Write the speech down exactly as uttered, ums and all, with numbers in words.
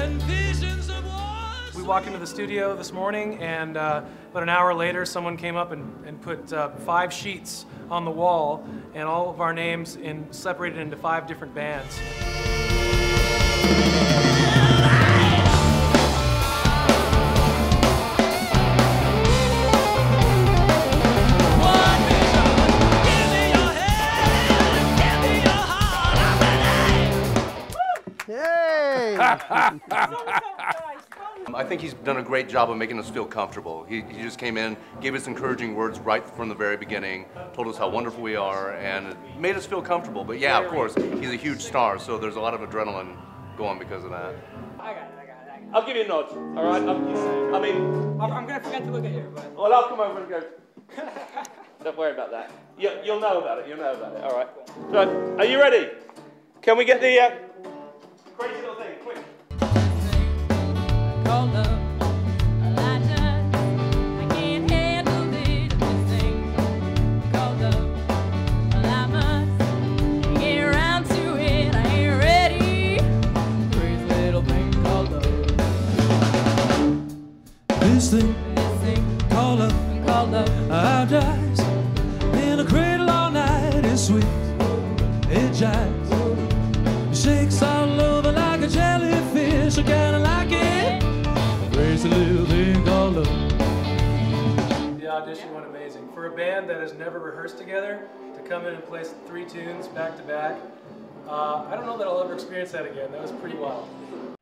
and visions of wars. We walked into the studio this morning, and uh, about an hour later, someone came up and, and put uh, five sheets on the wall, and all of our names in, separated into five different bands. I think he's done a great job of making us feel comfortable. He, he just came in, gave us encouraging words right from the very beginning, told us how wonderful we are, and made us feel comfortable. But yeah, of course, he's a huge star, so there's a lot of adrenaline going because of that. I got it, I got it, I got it. I'll give you a nod, all right? I'm, I mean... I'm, I'm going to forget to look at you, but... Well, I'll come over and go... Don't worry about that. You, you'll know about it, you'll know about it, all right. So, are you ready? Can we get the... Uh... crazy little thing, quick. This thing, this thing called love, called love. I dies in a cradle all night. It's sweet, it jives, it shakes all over like a jellyfish. I kinda like it. There's a little thing called love. The audition went amazing for a band that has never rehearsed together to come in and play three tunes back to back. Uh, I don't know that I'll ever experience that again. That was pretty wild.